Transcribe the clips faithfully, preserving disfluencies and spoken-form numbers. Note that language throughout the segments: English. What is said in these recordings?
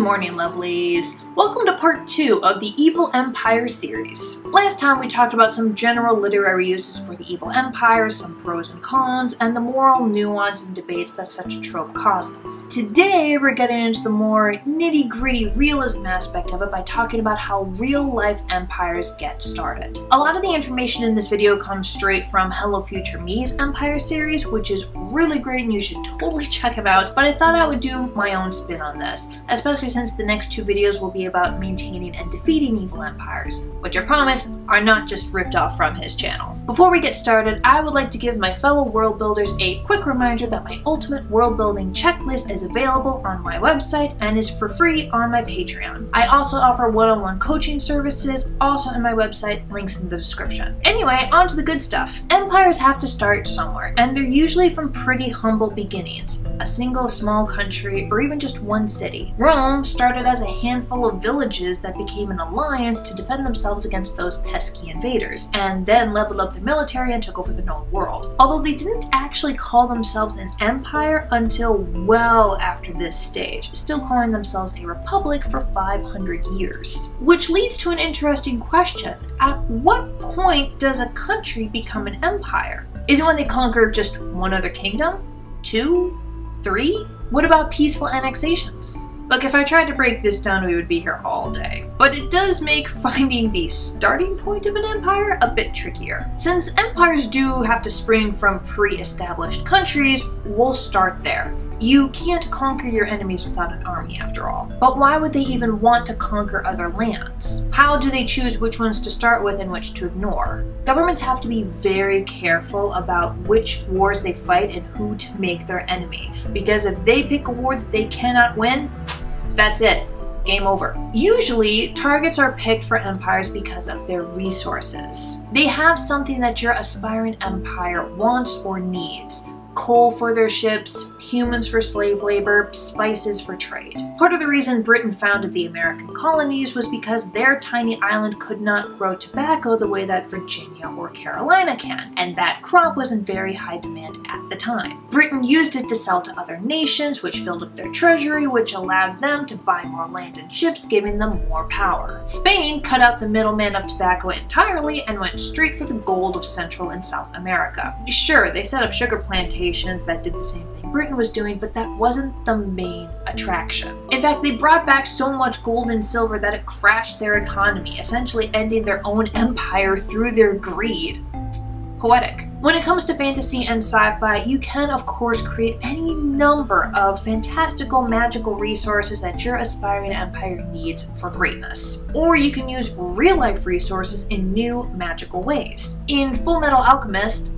Good morning, lovelies. Welcome to part two of the Evil Empire series. Last time we talked about some general literary uses for the Evil Empire, some pros and cons, and the moral nuance and debates that such a trope causes. Today we're getting into the more nitty-gritty realism aspect of it by talking about how real-life empires get started. A lot of the information in this video comes straight from Hello Future Me's Empire series, which is really great and you should totally check it out, but I thought I would do my own spin on this, especially since the next two videos will be about maintaining and defeating evil empires, which I promise are not just ripped off from his channel. Before we get started, I would like to give my fellow world builders a quick reminder that my ultimate world building checklist is available on my website and is for free on my Patreon. I also offer one-on-one coaching services, also in my website, links in the description. Anyway, on to the good stuff. Empires have to start somewhere, and they're usually from pretty humble beginnings, a single small country or even just one city. Rome started as a handful of villages that became an alliance to defend themselves against those pesky invaders, and then leveled up their military and took over the known world. Although they didn't actually call themselves an empire until well after this stage, still calling themselves a republic for five hundred years. Which leads to an interesting question. At what point does a country become an empire? Is it when they conquer just one other kingdom? Two? Three? What about peaceful annexations? Look, if I tried to break this down, we would be here all day. But it does make finding the starting point of an empire a bit trickier. Since empires do have to spring from pre-established countries, we'll start there. You can't conquer your enemies without an army, after all. But why would they even want to conquer other lands? How do they choose which ones to start with and which to ignore? Governments have to be very careful about which wars they fight and who to make their enemy, because if they pick a war that they cannot win, that's it. Game over. Usually, targets are picked for empires because of their resources. They have something that your aspiring empire wants or needs. Coal for their ships, humans for slave labor, spices for trade. Part of the reason Britain founded the American colonies was because their tiny island could not grow tobacco the way that Virginia or Carolina can, and that crop was in very high demand at the time. Britain used it to sell to other nations, which filled up their treasury, which allowed them to buy more land and ships, giving them more power. Spain cut out the middleman of tobacco entirely and went straight for the gold of Central and South America. Sure, they set up sugar plantations that did the same thing Britain was doing, but that wasn't the main attraction. In fact, they brought back so much gold and silver that it crashed their economy, essentially ending their own empire through their greed. Poetic. When it comes to fantasy and sci-fi, you can of course create any number of fantastical magical resources that your aspiring empire needs for greatness. Or you can use real-life resources in new magical ways. In Fullmetal Alchemist,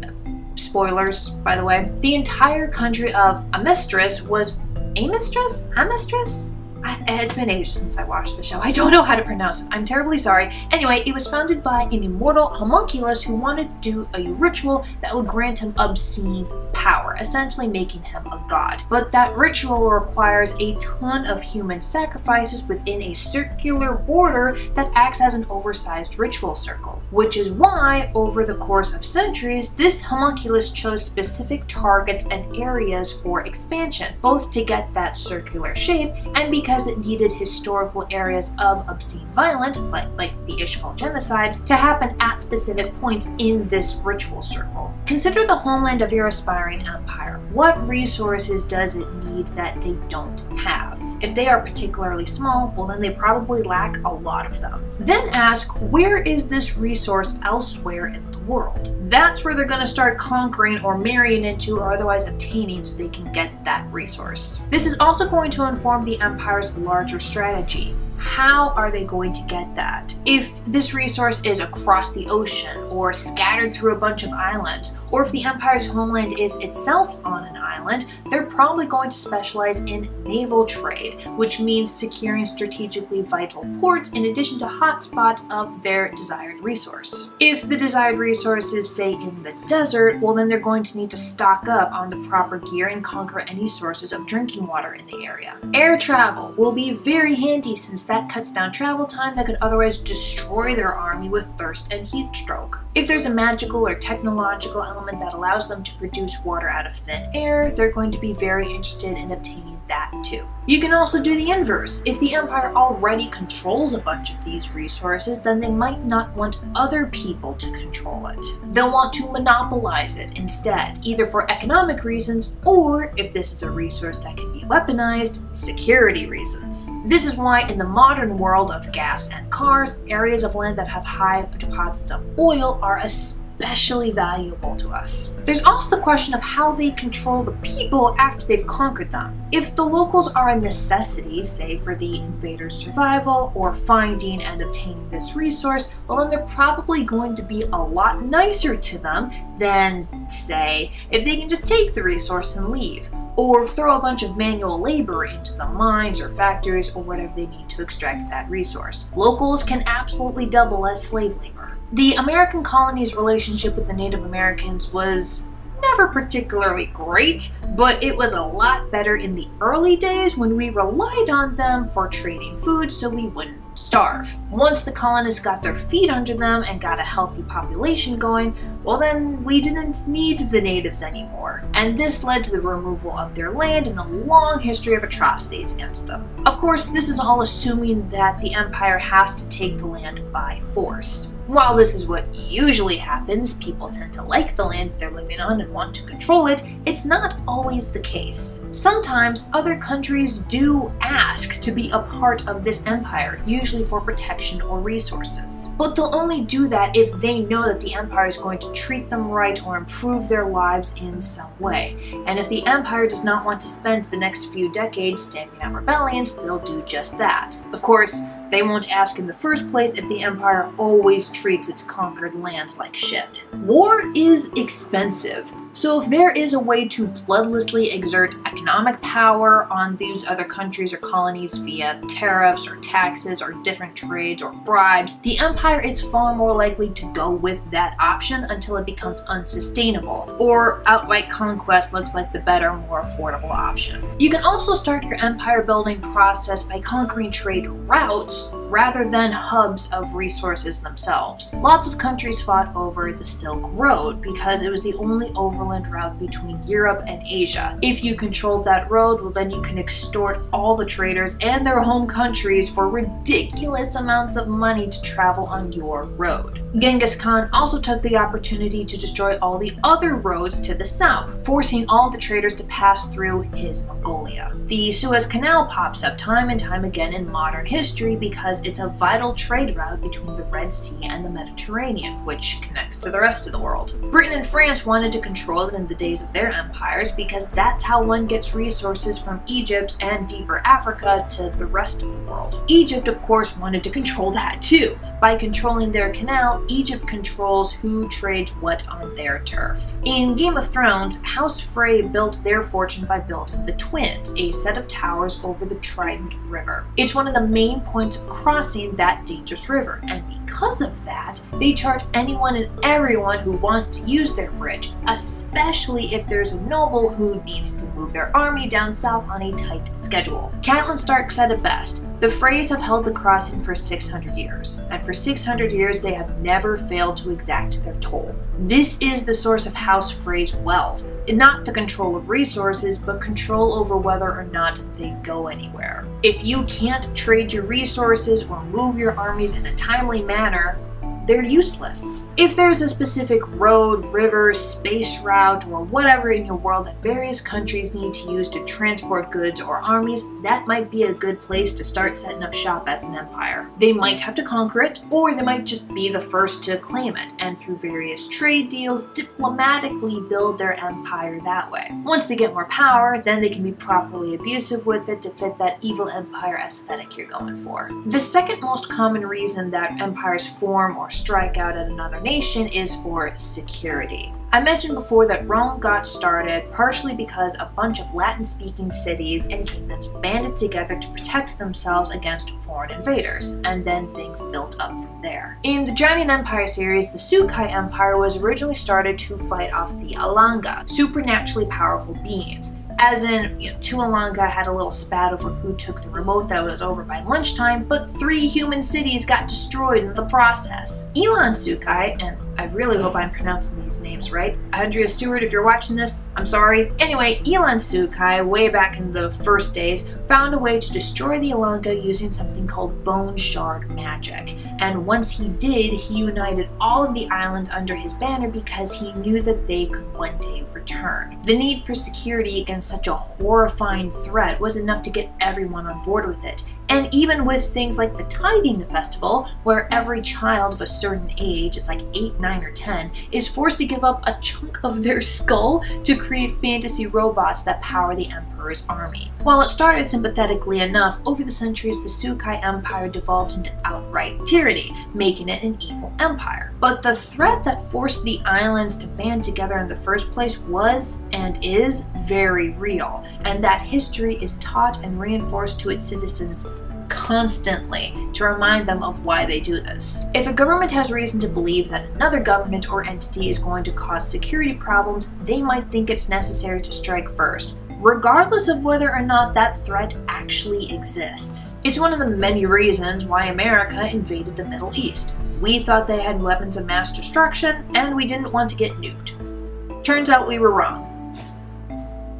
spoilers, by the way, the entire country of Amestris was Amestris? Amestris? I, it's been ages since I watched the show. I don't know how to pronounce it. I'm terribly sorry. Anyway, it was founded by an immortal homunculus who wanted to do a ritual that would grant him obscene power, essentially making him a god. But that ritual requires a ton of human sacrifices within a circular border that acts as an oversized ritual circle, which is why, over the course of centuries, this homunculus chose specific targets and areas for expansion, both to get that circular shape and because Because it needed historical areas of obscene violence, like, like the Ishbal genocide, to happen at specific points in this ritual circle. Consider the homeland of your aspiring empire. What resources does it need that they don't have? If they are particularly small, well then they probably lack a lot of them. Then ask, where is this resource elsewhere in the world? That's where they're going to start conquering or marrying into or otherwise obtaining so they can get that resource. This is also going to inform the empire's larger strategy. How are they going to get that? If this resource is across the ocean or scattered through a bunch of islands, or if the empire's homeland is itself on an island, they're probably going to specialize in naval trade, which means securing strategically vital ports in addition to hotspots of their desired resource. If the desired resource is, say, in the desert, well then they're going to need to stock up on the proper gear and conquer any sources of drinking water in the area. Air travel will be very handy since that cuts down travel time that could otherwise destroy their army with thirst and heat stroke. If there's a magical or technological element that allows them to produce water out of thin air, they're going to be very interested in obtaining that too. You can also do the inverse. If the Empire already controls a bunch of these resources, then they might not want other people to control it. They'll want to monopolize it instead, either for economic reasons or, if this is a resource that can be weaponized, security reasons. This is why in the modern world of gas and cars, areas of land that have high deposits of oil are especially especially valuable to us. There's also the question of how they control the people after they've conquered them. If the locals are a necessity, say for the invader's survival or finding and obtaining this resource, well then they're probably going to be a lot nicer to them than, say, if they can just take the resource and leave, or throw a bunch of manual labor into the mines or factories or whatever they need to extract that resource. Locals can absolutely double as slave labor. The American colony's relationship with the Native Americans was never particularly great, but it was a lot better in the early days when we relied on them for trading food so we wouldn't starve. Once the colonists got their feet under them and got a healthy population going, well then we didn't need the natives anymore. And this led to the removal of their land and a long history of atrocities against them. Of course, this is all assuming that the Empire has to take the land by force. While this is what usually happens, people tend to like the land they're living on and want to control it, it's not always the case. Sometimes other countries do ask to be a part of this empire, usually for protection or resources. But they'll only do that if they know that the empire is going to treat them right or improve their lives in some way. And if the empire does not want to spend the next few decades stamping out rebellions, they'll do just that. Of course, they won't ask in the first place if the Empire always treats its conquered lands like shit. War is expensive, so if there is a way to bloodlessly exert economic power on these other countries or colonies via tariffs or taxes or different trades or bribes, the Empire is far more likely to go with that option until it becomes unsustainable, or outright conquest looks like the better, more affordable option. You can also start your empire building process by conquering trade routes rather than hubs of resources themselves. Lots of countries fought over the Silk Road because it was the only overland route between Europe and Asia. If you controlled that road, well then you can extort all the traders and their home countries for ridiculous amounts of money to travel on your road. Genghis Khan also took the opportunity to destroy all the other roads to the south, forcing all the traders to pass through his Mongolia. The Suez Canal pops up time and time again in modern history because it's a vital trade route between the Red Sea and the Mediterranean, which connects to the rest of the world. Britain and France wanted to control it in the days of their empires because that's how one gets resources from Egypt and deeper Africa to the rest of the world. Egypt, of course, wanted to control that too. By controlling their canal, Egypt controls who trades what on their turf. In Game of Thrones, House Frey built their fortune by building the Twins, a set of towers over the Trident River. It's one of the main points of crossing that dangerous river, and because of that, they charge anyone and everyone who wants to use their bridge, especially if there's a noble who needs to move their army down south on a tight schedule. Catelyn Stark said it best, "The Freys have held the crossing for six hundred years, and for six hundred years they have never failed to exact their toll." This is the source of House Frey's wealth, not the control of resources, but control over whether or not they go anywhere. If you can't trade your resources or move your armies in a timely manner, they're useless. If there's a specific road, river, space route, or whatever in your world that various countries need to use to transport goods or armies, that might be a good place to start setting up shop as an empire. They might have to conquer it, or they might just be the first to claim it, and through various trade deals, diplomatically build their empire that way. Once they get more power, then they can be properly abusive with it to fit that evil empire aesthetic you're going for. The second most common reason that empires form or strike out at another nation is for security. I mentioned before that Rome got started partially because a bunch of Latin-speaking cities and kingdoms banded together to protect themselves against foreign invaders, and then things built up from there. In the Giant Empire series, the Sukai Empire was originally started to fight off the Alanga, supernaturally powerful beings. As in, you know, two Alanga had a little spat over who took the remote that was over by lunchtime, but three human cities got destroyed in the process. Elon Sukai, and I really hope I'm pronouncing these names right, Andrea Stewart, if you're watching this, I'm sorry. Anyway, Elon Sukai, way back in the first days, found a way to destroy the Alanga using something called bone shard magic. And once he did, he united all of the islands under his banner because he knew that they could one day return. The need for security against such a horrifying threat was enough to get everyone on board with it. And even with things like the Tithing Festival, where every child of a certain age, it's like eight, nine, or ten, is forced to give up a chunk of their skull to create fantasy robots that power the Emperor's army. While it started sympathetically enough, over the centuries the Sukai Empire devolved into outright tyranny, making it an evil empire. But the threat that forced the islands to band together in the first place was, and is, very real, and that history is taught and reinforced to its citizens constantly to remind them of why they do this. If a government has reason to believe that another government or entity is going to cause security problems, they might think it's necessary to strike first, regardless of whether or not that threat actually exists. It's one of the many reasons why America invaded the Middle East. We thought they had weapons of mass destruction, and we didn't want to get nuked. Turns out we were wrong.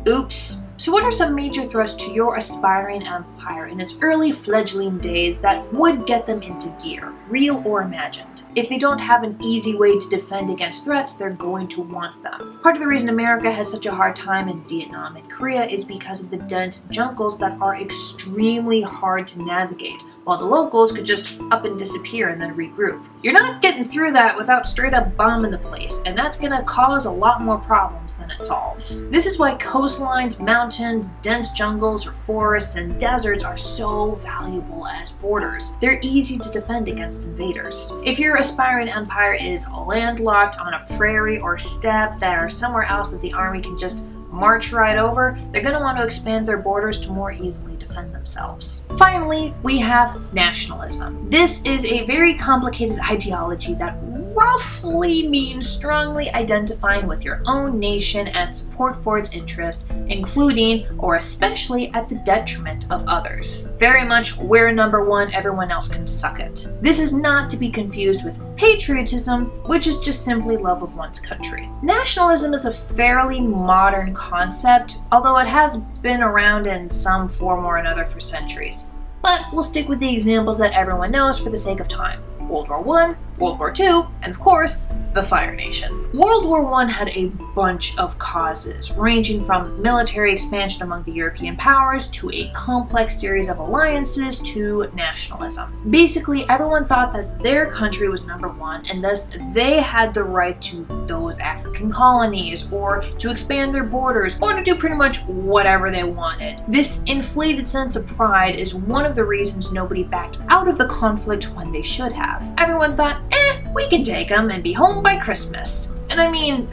Oops. So what are some major threats to your aspiring empire in its early fledgling days that would get them into gear, real or imagined? If they don't have an easy way to defend against threats, they're going to want them. Part of the reason America has such a hard time in Vietnam and Korea is because of the dense jungles that are extremely hard to navigate, while the locals could just up and disappear and then regroup. You're not getting through that without straight up bombing the place, and that's gonna cause a lot more problems than it solves. This is why coastlines, mountains, Mountains, dense jungles or forests, and deserts are so valuable as borders. They're easy to defend against invaders. If your aspiring empire is landlocked on a prairie or steppe that are somewhere else that the army can just march right over, they're going to want to expand their borders to more easily defend themselves. Finally, we have nationalism. This is a very complicated ideology that roughly means strongly identifying with your own nation and support for its interest, including or especially at the detriment of others. Very much, we're number one, everyone else can suck it. This is not to be confused with patriotism, which is just simply love of one's country. Nationalism is a fairly modern concept, although it has been around in some form or another for centuries. But we'll stick with the examples that everyone knows for the sake of time. World War One, World War Two, and of course, the Fire Nation. World War One had a bunch of causes, ranging from military expansion among the European powers, to a complex series of alliances, to nationalism. Basically, everyone thought that their country was number one, and thus they had the right to those African colonies, or to expand their borders, or to do pretty much whatever they wanted. This inflated sense of pride is one of the reasons nobody backed out of the conflict when they should have. Everyone thought, eh, we can take them and be home by Christmas. And I mean,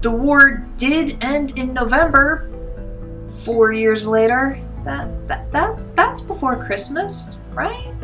the war did end in November, four years later. That, that, that's, that's before Christmas, right?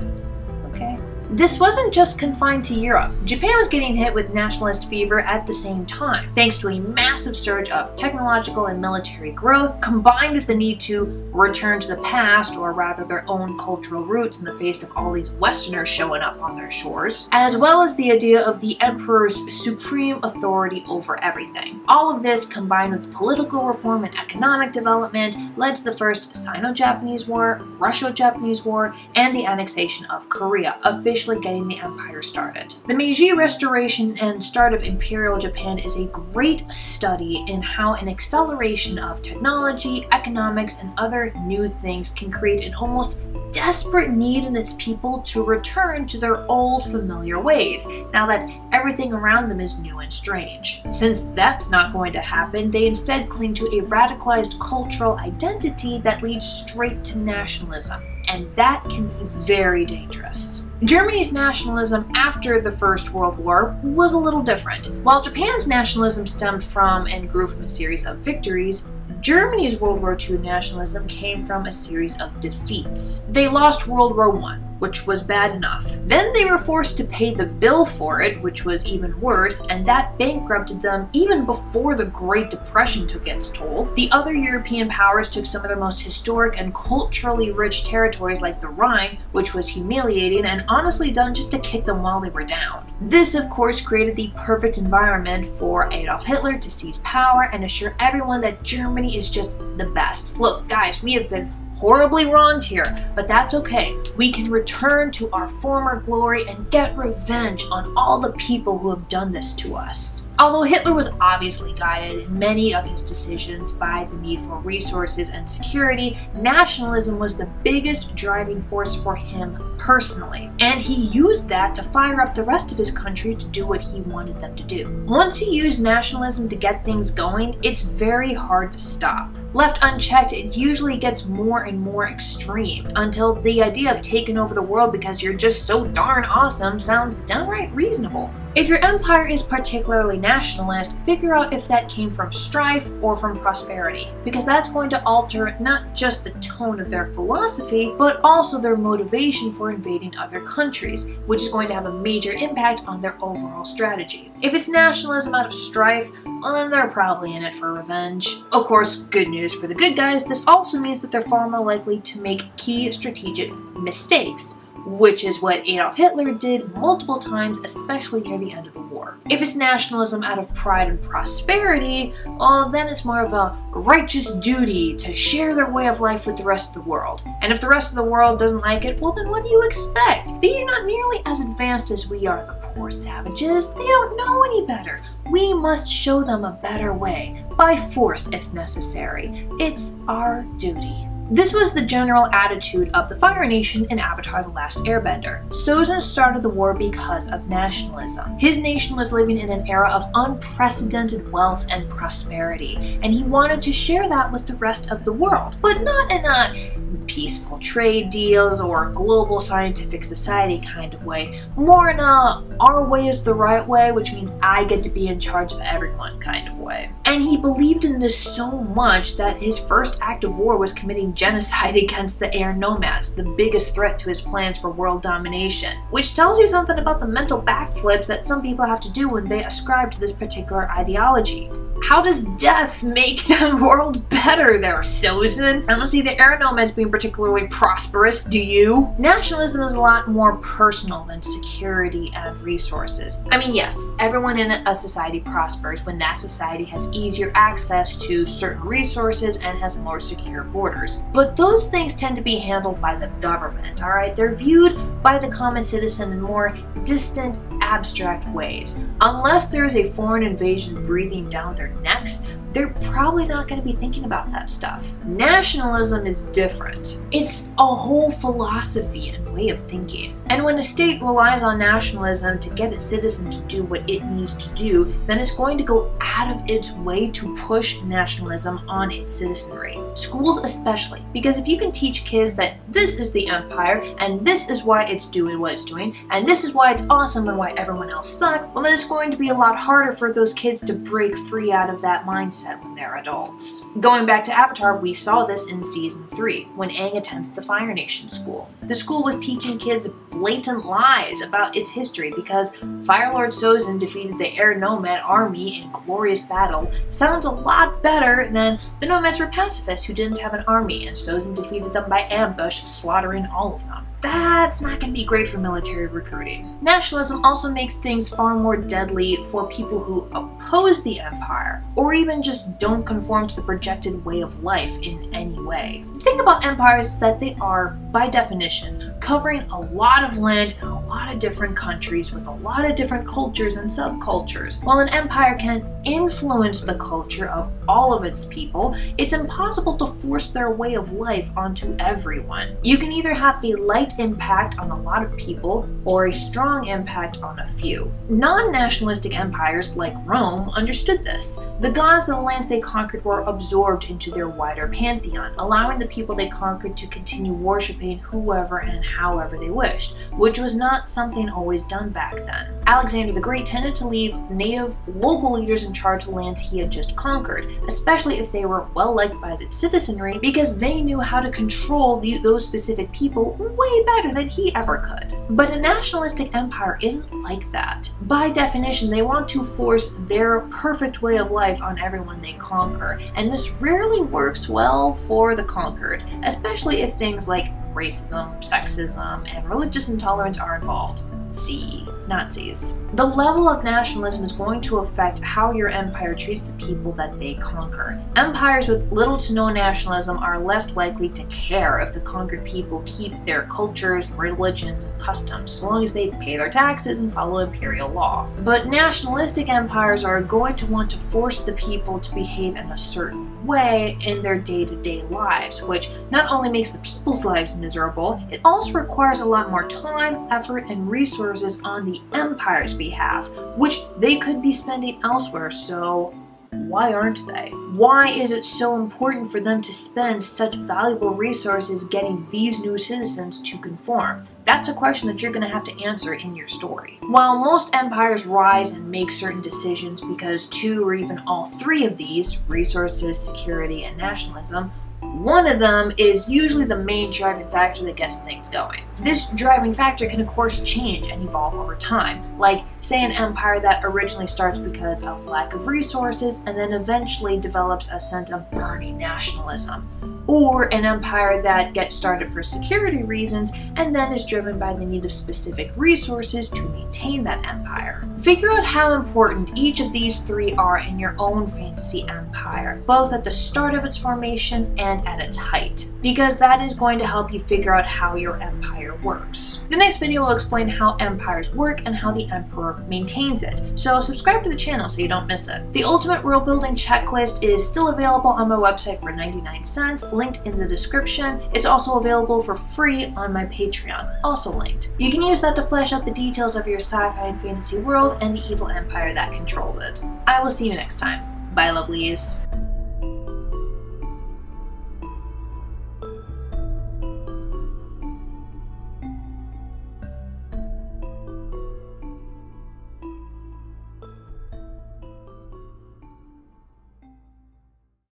Okay. This wasn't just confined to Europe. Japan was getting hit with nationalist fever at the same time, thanks to a massive surge of technological and military growth, combined with the need to return to the past, or rather their own cultural roots in the face of all these Westerners showing up on their shores, as well as the idea of the emperor's supreme authority over everything. All of this, combined with political reform and economic development, led to the first Sino-Japanese War, Russo-Japanese War, and the annexation of Korea, officially getting the empire started. The Meiji Restoration and start of Imperial Japan is a great study in how an acceleration of technology, economics, and other new things can create an almost desperate need in its people to return to their old familiar ways, now that everything around them is new and strange. Since that's not going to happen, they instead cling to a radicalized cultural identity that leads straight to nationalism, and that can be very dangerous. Germany's nationalism after the First World War was a little different. While Japan's nationalism stemmed from and grew from a series of victories, Germany's World War Two nationalism came from a series of defeats. They lost World War One, which was bad enough. Then they were forced to pay the bill for it, which was even worse, and that bankrupted them even before the Great Depression took its toll. The other European powers took some of their most historic and culturally rich territories like the Rhine, which was humiliating and honestly done just to kick them while they were down. This, of course, created the perfect environment for Adolf Hitler to seize power and assure everyone that Germany is just the best. Look, guys, we have been horribly wronged here, but that's okay. We can return to our former glory and get revenge on all the people who have done this to us. Although Hitler was obviously guided in many of his decisions by the need for resources and security, nationalism was the biggest driving force for him personally, and he used that to fire up the rest of his country to do what he wanted them to do. Once you use nationalism to get things going, it's very hard to stop. Left unchecked, it usually gets more and more extreme, until the idea of taking over the world because you're just so darn awesome sounds downright reasonable. If your empire is particularly nationalist, figure out if that came from strife or from prosperity, because that's going to alter not just the tone of their philosophy, but also their motivation for invading other countries, which is going to have a major impact on their overall strategy. If it's nationalism out of strife, well, then they're probably in it for revenge. Of course, good news for the good guys, this also means that they're far more likely to make key strategic mistakes, which is what Adolf Hitler did multiple times, especially near the end of the war. If it's nationalism out of pride and prosperity, well, then it's more of a righteous duty to share their way of life with the rest of the world. And if the rest of the world doesn't like it, well, then what do you expect? They are not nearly as advanced as we are, the poor savages. They don't know any better. We must show them a better way, by force if necessary. It's our duty. This was the general attitude of the Fire Nation in Avatar The Last Airbender. Sozin started the war because of nationalism. His nation was living in an era of unprecedented wealth and prosperity, and he wanted to share that with the rest of the world, but not in a peaceful trade deals or global scientific society kind of way, more in a our way is the right way, which means I get to be in charge of everyone kind of way. And he believed in this so much that his first act of war was committing genocide against the Air Nomads, the biggest threat to his plans for world domination, which tells you something about the mental backflips that some people have to do when they ascribe to this particular ideology. How does death make the world better there, Sozin? I don't see the Air Nomads being particularly prosperous, do you? Nationalism is a lot more personal than security and resources. I mean, yes, everyone in a society prospers when that society has easier access to certain resources and has more secure borders. But those things tend to be handled by the government, all right? They're viewed by the common citizen in more distant, abstract ways. Unless there's a foreign invasion breathing down their necks, they're probably not going to be thinking about that stuff. Nationalism is different. It's a whole philosophy and way of thinking. And when a state relies on nationalism to get its citizen to do what it needs to do, then it's going to go out of its way to push nationalism on its citizenry. Schools especially, because if you can teach kids that this is the empire, and this is why it's doing what it's doing, and this is why it's awesome and why everyone else sucks, well then it's going to be a lot harder for those kids to break free out of that mindset when they're adults. Going back to Avatar, we saw this in Season three, when Aang attends the Fire Nation school. The school was teaching kids blatant lies about its history because Fire Lord Sozin defeated the Air Nomad army in glorious battle sounds a lot better than the Nomads were pacifists who didn't have an army and Sozin defeated them by ambush, slaughtering all of them. That's not going to be great for military recruiting. Nationalism also makes things far more deadly for people who oppose the empire, or even just don't conform to the projected way of life in any way. The thing about empires is that they are, by definition, covering a lot of land in a lot of different countries with a lot of different cultures and subcultures. While an empire can influence the culture of all of its people, it's impossible to force their way of life onto everyone. You can either have a light impact on a lot of people or a strong impact on a few. Non-nationalistic empires like Rome understood this. The gods of the lands they conquered were absorbed into their wider pantheon, allowing the people they conquered to continue worshipping whoever and however they wished, which was not something always done back then. Alexander the Great tended to leave native local leaders in charge of the lands he had just conquered, especially if they were well-liked by the citizenry, because they knew how to control the, those specific people way better than he ever could. But a nationalistic empire isn't like that. By definition, they want to force their perfect way of life on everyone they conquer, and this rarely works well for the conquered, especially if things like racism, sexism, and religious intolerance are involved. See Nazis. The level of nationalism is going to affect how your empire treats the people that they conquer. Empires with little to no nationalism are less likely to care if the conquered people keep their cultures, religions, and customs, so long as they pay their taxes and follow imperial law. But nationalistic empires are going to want to force the people to behave in a certain way in their day-to-day lives, which not only makes the people's lives miserable, it also requires a lot more time, effort, and resources on the empire's behalf, which they could be spending elsewhere, so why aren't they? Why is it so important for them to spend such valuable resources getting these new citizens to conform? That's a question that you're going to have to answer in your story. While most empires rise and make certain decisions because two or even all three of these, resources, security, and nationalism, one of them is usually the main driving factor that gets things going. This driving factor can of course change and evolve over time, like say an empire that originally starts because of lack of resources and then eventually develops a sense of burning nationalism. Or an empire that gets started for security reasons and then is driven by the need of specific resources to maintain that empire. Figure out how important each of these three are in your own fantasy empire, both at the start of its formation and at its height, because that is going to help you figure out how your empire works. The next video will explain how empires work and how the emperor maintains it, so subscribe to the channel so you don't miss it. The Ultimate World Building Checklist is still available on my website for ninety-nine cents, linked in the description. It's also available for free on my Patreon, also linked. You can use that to flesh out the details of your sci-fi and fantasy world and the evil empire that controls it. I will see you next time. Bye, lovelies.